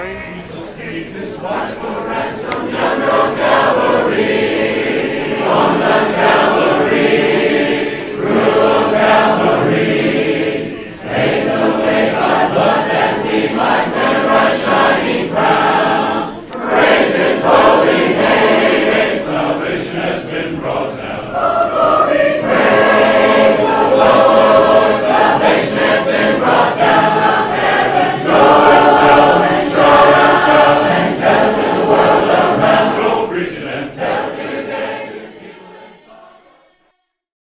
train.